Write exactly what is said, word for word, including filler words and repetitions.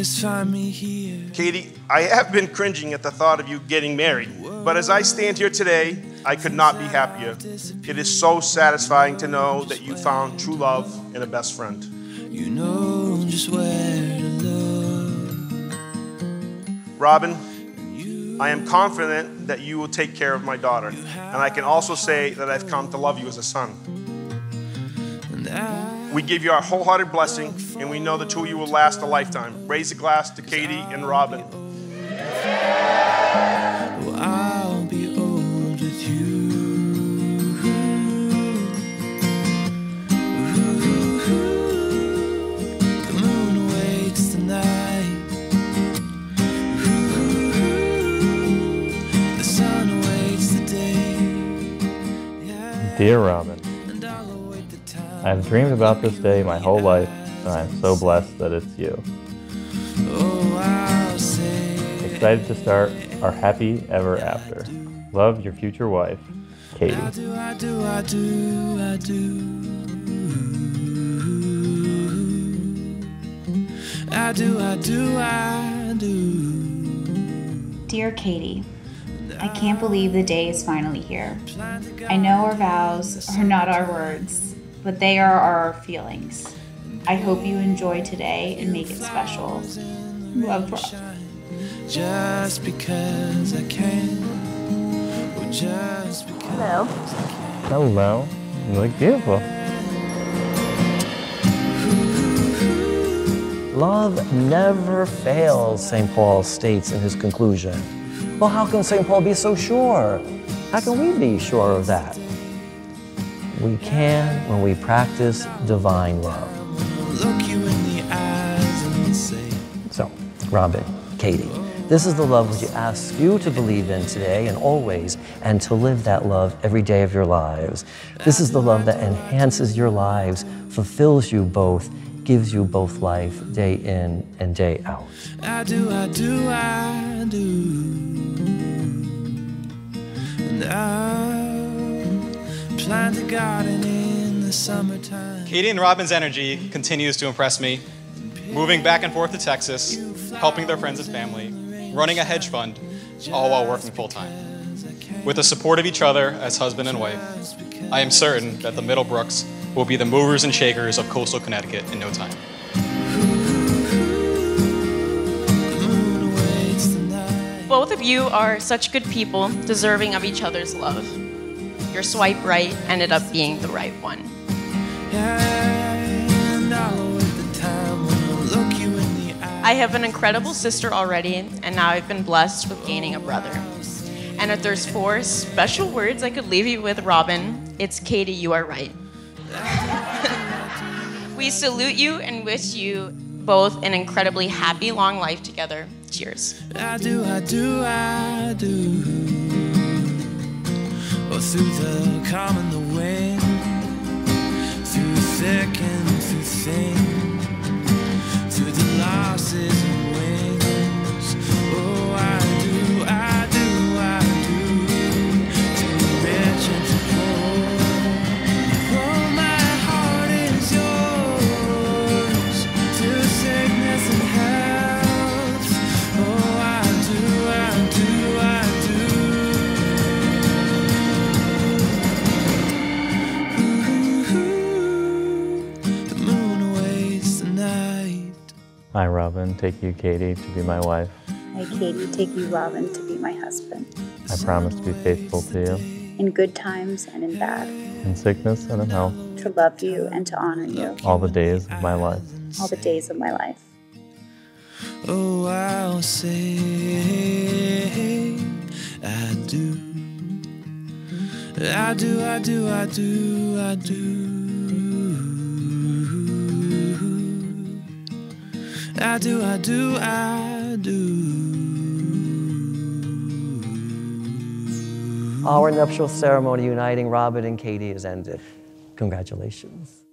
always find me here. Katie, I have been cringing at the thought of you getting married, but as I stand here today, I could not be happier. It is so satisfying to know that you found true love and a best friend. You know just where to look. Robin, I am confident that you will take care of my daughter, and I can also say that I've come to love you as a son. We give you our wholehearted blessing, and we know the two of you will last a lifetime. Raise a glass to Katie and Robin. Well, I'll be old with you. The moon waits tonight. Dear Robin, I have dreamed about this day my whole life, and I am so blessed that it's you. Excited to start our happy ever after. Love, your future wife, Katie. Dear Katie, I can't believe the day is finally here. I know our vows are not our words, but they are our feelings. I hope you enjoy today and make it special. Love, Robin. Just because I can. Hello. Hello. You look beautiful. Love never fails, Saint Paul states in his conclusion. Well, how can Saint Paul be so sure? How can we be sure of that? We can when we practice divine love. Look you in the eyes and say. So, Robin, Katie, this is the love which I ask you to believe in today and always, and to live that love every day of your lives. This is the love that enhances your lives, fulfills you both, gives you both life day in and day out. I do, I do, I do. And I plant a garden in the summertime. Katie and Robin's energy continues to impress me. Moving back and forth to Texas, helping their friends and family, running a hedge fund, all while working full time. With the support of each other as husband and wife, I am certain that the Middlebrooks will be the movers and shakers of coastal Connecticut in no time. Both of you are such good people, deserving of each other's love. Your swipe right ended up being the right one. I have an incredible sister already, and now I've been blessed with gaining a brother. And if there's four special words I could leave you with, Robin, it's Katie, you are right. We salute you and wish you both an incredibly happy long life together. Cheers. I do, I do, I do. Oh, through the calm and the wind, through thick and through thin, through the losses and wins. Oh, I do, I do, I do. Through the rich and through I, Robin, take you, Katie, to be my wife. I, Katie, take you, Robin, to be my husband. I promise to be faithful to you. In good times and in bad. In sickness and in health. To love you and to honor you. All the days of my life. All the days of my life. Oh, I'll say I do. I do, I do, I do, I do. I do, I do, I do. Our nuptial ceremony uniting Robin and Katie is ended. Congratulations.